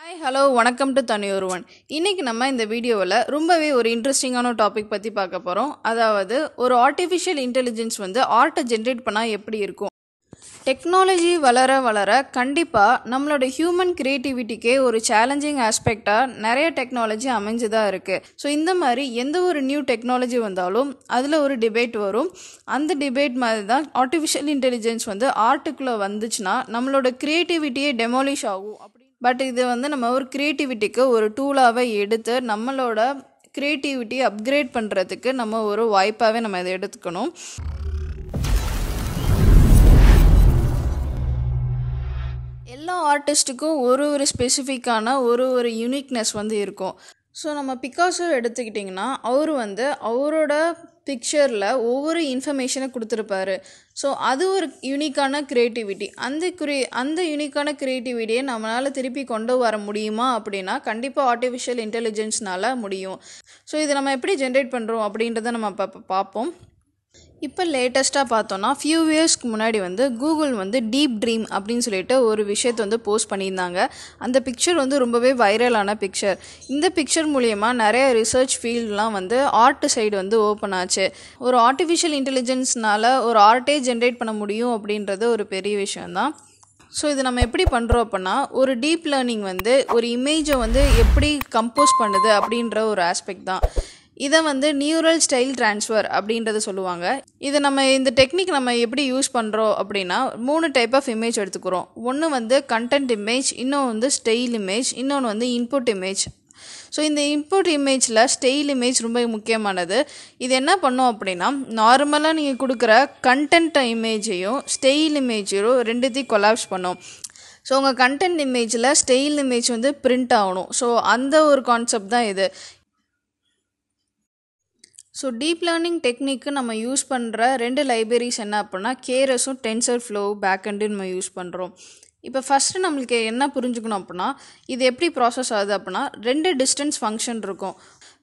हाय hello वणक्कम to Thani Oruvan इन्नैक्कु नम्म इंद वीडियोवल रोम्बवे ओरु इंटरेस्टिंगान टॉपिक पत्ति पार्क्क पोरोम अदावदु ओरु आर्टिफिशियल इंटेलिजेंस वंदु आर्ट जनरेट पन्ना एप्पडी इरुक्कुम टेक्नोलॉजी वलर वलर कंडिप्पा नम्मलोड ह्यूमन क्रिएटिविटीके ओरु चैलेंजिंग आस्पेक्टा नरिया टेक्नोलॉजी अमैंजदा इरुक्कु सो इंद मारी एंद ओरु न्यू टेक्नोलॉजी वंदालुम अदुला ओरु डिबेट वरुम अंद डिबेट मारी दा आर्टिफिशियल इंटेलिजेंस वंदु आर्ट्कुल्ल वंदुचना नम्मलोड क्रिएटिविटीये डेमोलिश आगुम बट इत वो नम्बर और क्रिएटिविटी और टूल नम्मो क्रिएटिविटी अपग्रेड पड़े नम्बर और वायपे नम्बर एल आर्टिस्टुक और स्पेसिफिकान और यूनिकनेस वो सो नम्म पिकासो पिक्चर ओव्वொரு इन्फॉर्मेशन कुडुत्तिरुपार सो अदु ओरु यूनिकान क्रिएटिविटी अंद यूनिकान क्रिएटिविटीये नम्मलाल तिरुप्पी कोंडु वर मुडियुमा अप्पडिना कंडिप्पा आर्टिफिशियल इंटेलिजेंसनाल मुडियुम सो इदु नम्म एप्पडी जनरेट पண்றோம் அப்படின்றத நம்ம பாப்போம் இப்போ லேட்டஸ்ட்டாக பார்த்தோன்னா ஃபியூ இயர்ஸ்க்கு முன்னாடி வந்து கூகுள் வந்து டீப் ட்ரீம் அப்படின்னு சொல்லிட்டு ஒரு விஷயத்தை வந்து போஸ்ட் பண்ணியிருந்தாங்க. அந்த பிக்சர் வந்து ரொம்பவே வைரலான பிக்சர். இந்த பிக்சர் மூலமா நிறைய ரிசர்ச் ஃபீல்ட்லாம் வந்து ஆர்ட் சைடு வந்து ஓப்பன் ஆச்சு. ஒரு ஆர்ட்டிஃபிஷியல் இன்டெலிஜென்ஸ்னால ஒரு ஆர்ட்டே ஜென்ரேட் பண்ண முடியும் அப்படின்றது ஒரு பெரிய விஷயம்தான். ஸோ இது நம்ம எப்படி பண்ணுறோம் அப்படின்னா ஒரு டீப் லேர்னிங் வந்து ஒரு இமேஜை வந்து எப்படி கம்போஸ் பண்ணுது அப்படின்ற ஒரு ஆஸ்பெக்ட் தான். இதை வந்து நியூரல் ஸ்டைல் ட்ரான்ஸ்ஃபர் அப்படின்றத சொல்லுவாங்க. இது நம்ம இந்த டெக்னிக் நம்ம எப்படி யூஸ் பண்ணுறோம் அப்படின்னா மூணு டைப் ஆஃப் இமேஜ் எடுத்துக்கிறோம். ஒன்று வந்து கண்டென்ட் இமேஜ், இன்னொன்று வந்து ஸ்டைல் இமேஜ், இன்னொன்று வந்து இன்புட் இமேஜ். ஸோ இந்த இன்புட் இமேஜில் ஸ்டைல் இமேஜ் ரொம்ப முக்கியமானது. இது என்ன பண்ணோம் அப்படின்னா நார்மலாக நீங்கள் கொடுக்குற கண்டென்ட் இமேஜையும் ஸ்டைல் இமேஜையும் ரெண்டுத்தையும் கொலாப்ஸ் பண்ணோம். ஸோ உங்கள் கண்டென்ட் இமேஜில் ஸ்டைல் இமேஜ் வந்து பிரிண்ட் ஆகணும். ஸோ அந்த ஒரு கான்செப்ட் தான் இது. सो डीप लर्निंग टेक्निक नम्म यूस पण्ण रेंडु लाइब्रेरीस एन्ना अप्पडिना Keras उम TensorFlow बैकएंड नम्म यूस पण्णोम. இப்போ ஃபர்ஸ்ட் நமக்கு என்ன புரிஞ்சுக்கணும் அப்படினா இது எப்படி process ஆகுது அப்படினா ரெண்டு distance function இருக்கும்.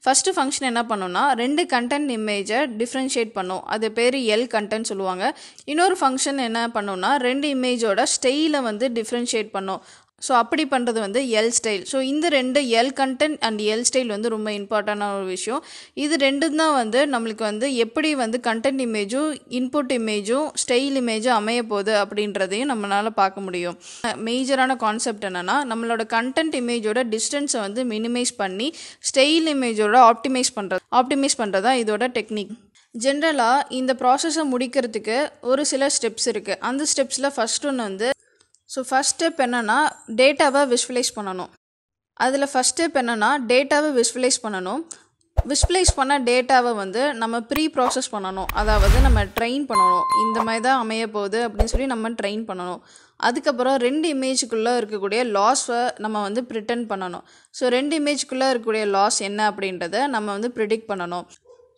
ஃபர்ஸ்ட் ஃபங்க்ஷன் என்ன பண்ணும்னா ரெண்டு கண்டென்ட் இமேஜை டிஃபரன்ஷியேட் பண்ணும். அது பேர் L கண்டென்ட் சொல்லுவாங்க. இன்னொரு ஃபங்க்ஷன் என்ன பண்ணும்னா ரெண்டு இமேஜோட ஸ்டைலை வந்து டிஃபரன்ஷியேட் பண்ணும். ஸோ அப்படி பண்ணுறது வந்து எல் ஸ்டைல். ஸோ இந்த ரெண்டு L content and L style வந்து ரொம்ப இம்பார்ட்டண்டான ஒரு விஷயம். இது ரெண்டும் தான் வந்து நம்மளுக்கு வந்து எப்படி வந்து கண்டென்ட் இமேஜும் இன்புட் இமேஜும் ஸ்டைல் இமேஜும் அமைய போகுது அப்படின்றதையும் நம்மளால் பார்க்க முடியும். மேஜரான கான்செப்ட் என்னென்னா நம்மளோட கண்டென்ட் இமேஜோட டிஸ்டன்ஸை வந்து மினிமைஸ் பண்ணி ஸ்டைல் இமேஜோட ஆப்டிமைஸ் பண்ணுறது தான் இதோட டெக்னிக். ஜென்ரலாக இந்த ப்ராசஸை முடிக்கிறதுக்கு ஒரு சில ஸ்டெப்ஸ் இருக்குது. அந்த ஸ்டெப்ஸில் ஃபர்ஸ்ட் ஒன்று வந்து ஸோ ஃபஸ்ட் ஸ்டெப் என்னென்னா டேட்டாவை விஸ்வலைஸ் பண்ணணும். அதில் ஃபஸ்ட் ஸ்டெப் என்னென்னா டேட்டாவை விஸ்வலைஸ் பண்ணணும். விஸ்வலைஸ் பண்ண டேட்டாவை வந்து நம்ம ப்ராசஸ் பண்ணணும். அதாவது நம்ம ட்ரெயின் பண்ணணும். இந்த மாதிரி தான் அமைய போகுது அப்படின்னு சொல்லி நம்ம ட்ரெயின் பண்ணணும். அதுக்கப்புறம் ரெண்டு இமேஜுக்குள்ளே இருக்கக்கூடிய லாஸை நம்ம வந்து ப்ரிட்டன் பண்ணணும். ஸோ ரெண்டு இமேஜுக்குள்ளே இருக்கக்கூடிய லாஸ் என்ன அப்படின்றத நம்ம வந்து ப்ரிடிக்ட் பண்ணணும்.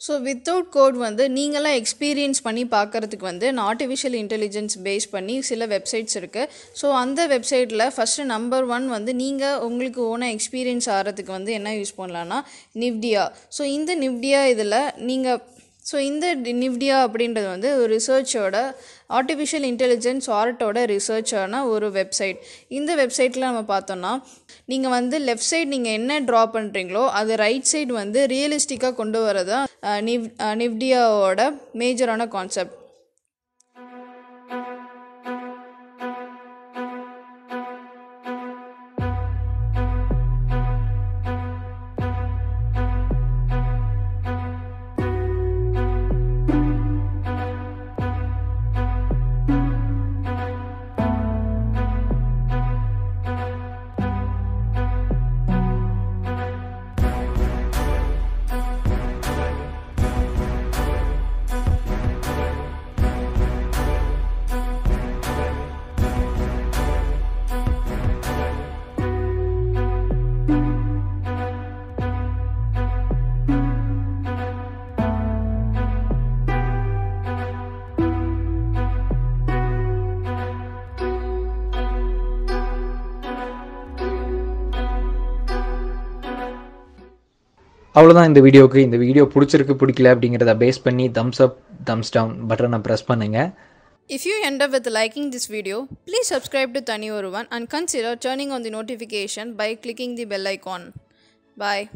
ஸோ வித்தவுட் கோட் வந்து நீங்களாம் எக்ஸ்பீரியன்ஸ் பண்ணி பார்க்குறதுக்கு வந்து நான் ஆர்ட்டிஃபிஷியல் இன்டெலிஜென்ஸ் பேஸ் பண்ணி சில வெப்சைட்ஸ் இருக்குது. ஸோ அந்த வெப்சைட்டில் ஃபஸ்ட்டு நம்பர் 1 வந்து நீங்கள் உங்களுக்கு ஓனாக எக்ஸ்பீரியன்ஸ் ஆகிறதுக்கு வந்து என்ன யூஸ் பண்ணலான்னா NVIDIA. ஸோ இந்த NVIDIA இதில் நீங்கள் NVIDIA அப்படின்றது வந்து ஒரு ரிசர்ச்சோட ஆர்ட்டிஃபிஷியல் இன்டெலிஜென்ஸ் ஆர்ட்டோட ரிசர்ச்சான ஒரு வெப்சைட். இந்த வெப்சைட்டில் நம்ம பார்த்தோன்னா நீங்கள் வந்து லெஃப்ட் சைடு நீங்கள் என்ன ட்ரா பண்ணுறீங்களோ அது ரைட் சைடு வந்து ரியலிஸ்டிக்காக கொண்டு வரதான் NVIDIAவோட மேஜரான கான்செப்ட். அவ்வளோதான் இந்த வீடியோக்கு. இந்த வீடியோ பிடிச்சிருக்கு பிடிக்கல அப்படிங்கிறத பேஸ் பண்ணி தம்ஸ் அப் தம்ஸ் டவுன் பட்டனை ப்ரெஸ் பண்ணுங்கள். If you end up with liking this video, please subscribe to Thani Oruvan and consider turning on the notification by clicking the bell icon. Bye.